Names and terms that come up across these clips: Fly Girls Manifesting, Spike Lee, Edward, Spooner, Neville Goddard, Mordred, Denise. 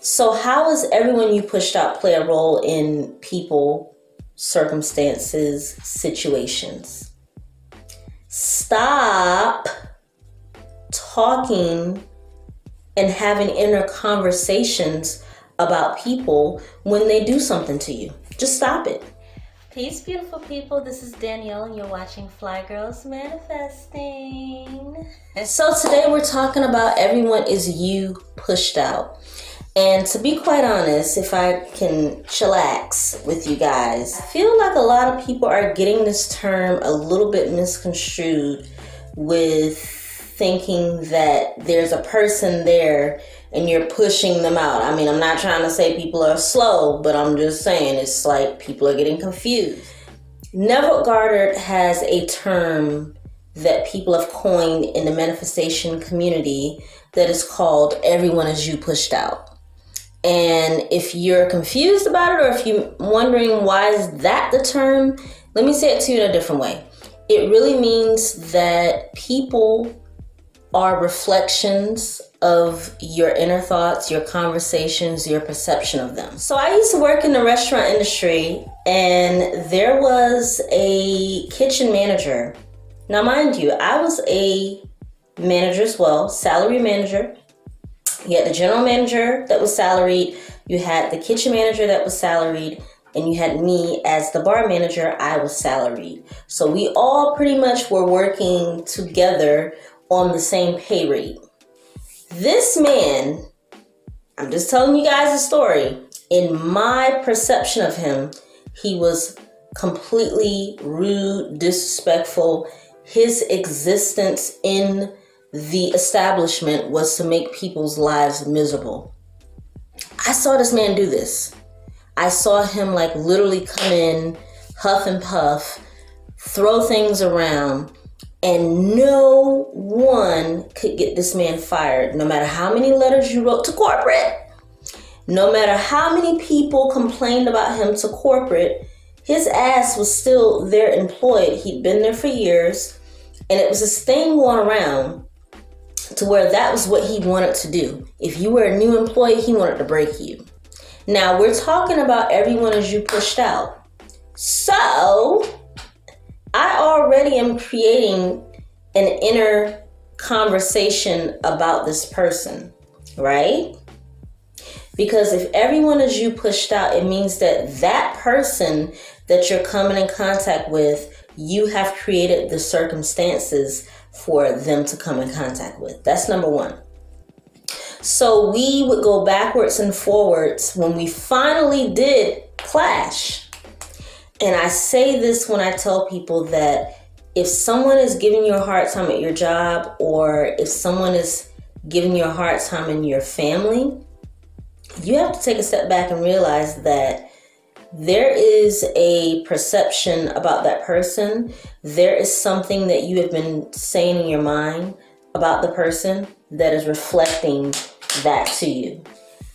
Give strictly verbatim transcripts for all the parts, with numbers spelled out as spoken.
So how is everyone you pushed out play a role in people, circumstances, situations? Stop talking and having inner conversations about people when they do something to you. Just stop it. Peace, beautiful people. This is Danielle and you're watching Fly Girls Manifesting. And so today we're talking about everyone is you pushed out. And to be quite honest, if I can chillax with you guys, I feel like a lot of people are getting this term a little bit misconstrued with thinking that there's a person there and you're pushing them out. I mean, I'm not trying to say people are slow, but I'm just saying it's like people are getting confused. Neville Goddard has a term that people have coined in the manifestation community that is called everyone is you pushed out. And if you're confused about it, or if you're wondering why is that the term, let me say it to you in a different way. It really means that people are reflections of your inner thoughts, your conversations, your perception of them. So I used to work in the restaurant industry, and there was a kitchen manager. Now mind you, I was a manager as well, salary manager. You had the general manager that was salaried, you had the kitchen manager that was salaried, and you had me as the bar manager. I was salaried. So we all pretty much were working together on the same pay rate. This man, I'm just telling you guys a story, in my perception of him, he was completely rude, disrespectful. His existence in the establishment was to make people's lives miserable. I saw this man do this. I saw him like literally come in, huff and puff, throw things around, and no one could get this man fired. No matter how many letters you wrote to corporate, no matter how many people complained about him to corporate, his ass was still there employed. He'd been there for years, and it was this thing going around to where that was what he wanted to do. If you were a new employee, he wanted to break you. Now we're talking about everyone as you pushed out. So I already am creating an inner conversation about this person, right? Because if everyone is you pushed out, it means that that person that you're coming in contact with, you have created the circumstances for them to come in contact with. That's number one. So we would go backwards and forwards when we finally did clash. And I say this when I tell people that if someone is giving you a hard time at your job, or if someone is giving you a hard time in your family, you have to take a step back and realize that there is a perception about that person. There is something that you have been saying in your mind about the person that is reflecting that to you.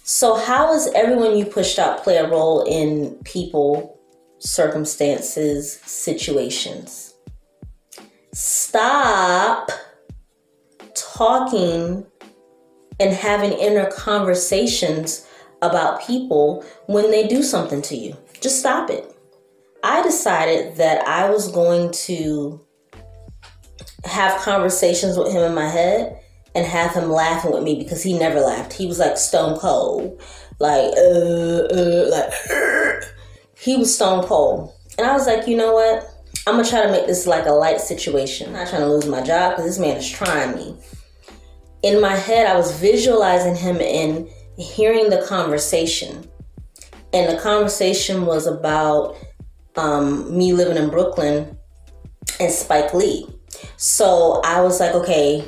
So how is everyone you pushed out play a role in people, circumstances, situations? Stop talking and having inner conversations about people when they do something to you. Just stop it. I decided that I was going to have conversations with him in my head and have him laughing with me, because he never laughed. He was like stone cold, like, uh, uh, like, uh. He was stone cold. And I was like, you know what? I'm gonna try to make this like a light situation. I'm not trying to lose my job because this man is trying me. In my head, I was visualizing him and hearing the conversation. And the conversation was about um, me living in Brooklyn and Spike Lee. So I was like, okay,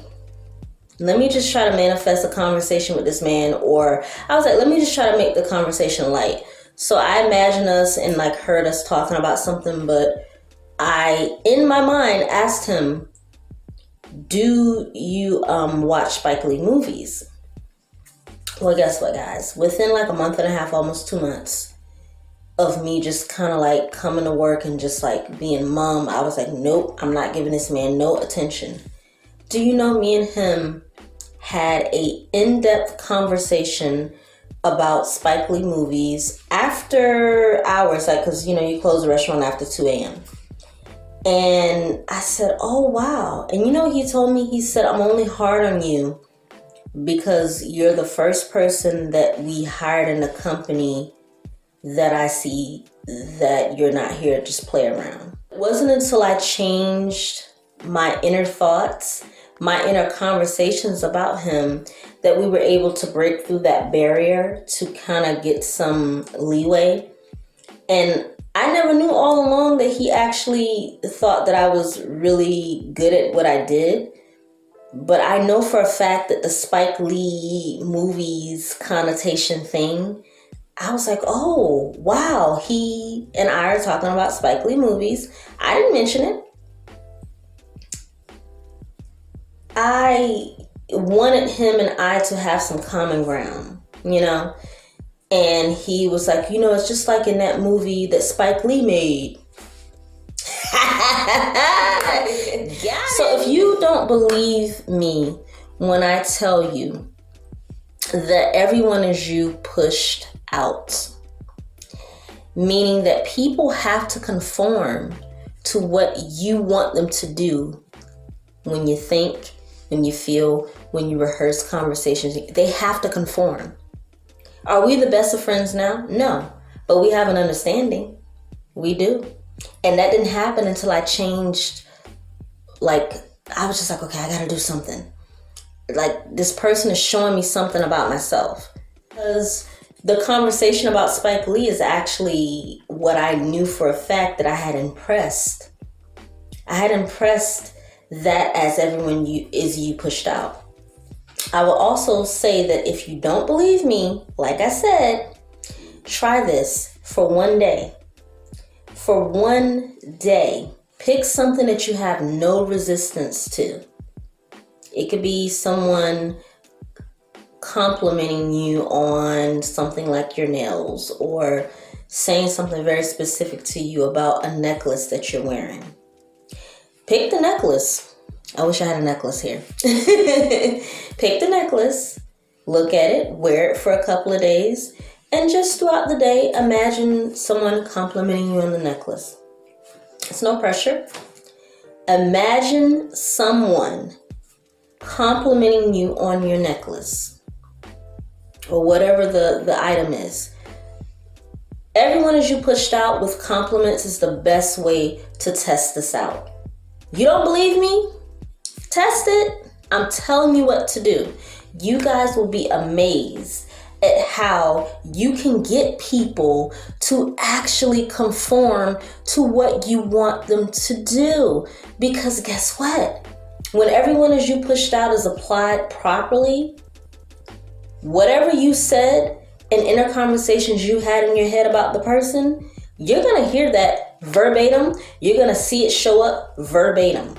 let me just try to manifest a conversation with this man. Or I was like, let me just try to make the conversation light. So I imagine us and like heard us talking about something, but I, in my mind, asked him, do you um, watch Spike Lee movies? Well, guess what, guys? Within like a month and a half, almost two months of me just kind of like coming to work and just like being mum, I was like, nope, I'm not giving this man no attention. Do you know me and him had a in-depth conversation about Spike Lee movies after hours, like, because, you know, you close the restaurant after two a m And I said, oh, wow. And you know what he told me? He said, I'm only hard on you because you're the first person that we hired in the company that I see that you're not here to just play around. It wasn't until I changed my inner thoughts, my inner conversations about him, that we were able to break through that barrier to kind of get some leeway. And I never knew all along that he actually thought that I was really good at what I did. But I know for a fact that the Spike Lee movies connotation thing, I was like, oh, wow, he and I are talking about Spike Lee movies. I didn't mention it. I wanted him and I to have some common ground, you know? And he was like, you know, it's just like in that movie that Spike Lee made. So if you don't believe me when I tell you that Everyone Is You pushed out, meaning that people have to conform to what you want them to do when you think, when you feel, when you rehearse conversations, they have to conform. Are we the best of friends now? No, but we have an understanding. We do. And that didn't happen until I changed. Like, I was just like, okay, I gotta do something. Like, this person is showing me something about myself. Because the conversation about Spike Lee is actually what I knew for a fact that I had impressed. I had impressed that as Everyone you, is You pushed out. I will also say that if you don't believe me, like I said, try this for one day. For one day, pick something that you have no resistance to. It could be someone complimenting you on something like your nails, or saying something very specific to you about a necklace that you're wearing. Pick the necklace. I wish I had a necklace here. Pick the necklace, look at it, wear it for a couple of days, and just throughout the day, imagine someone complimenting you on the necklace. It's no pressure. Imagine someone complimenting you on your necklace or whatever the, the item is. Everyone Is You pushed out with compliments is the best way to test this out. You don't believe me? Test it. I'm telling you what to do. You guys will be amazed at how you can get people to actually conform to what you want them to do. Because guess what? When Everyone Is You pushed out is applied properly, whatever you said and inner conversations you had in your head about the person, you're gonna hear that verbatim. You're gonna see it show up verbatim.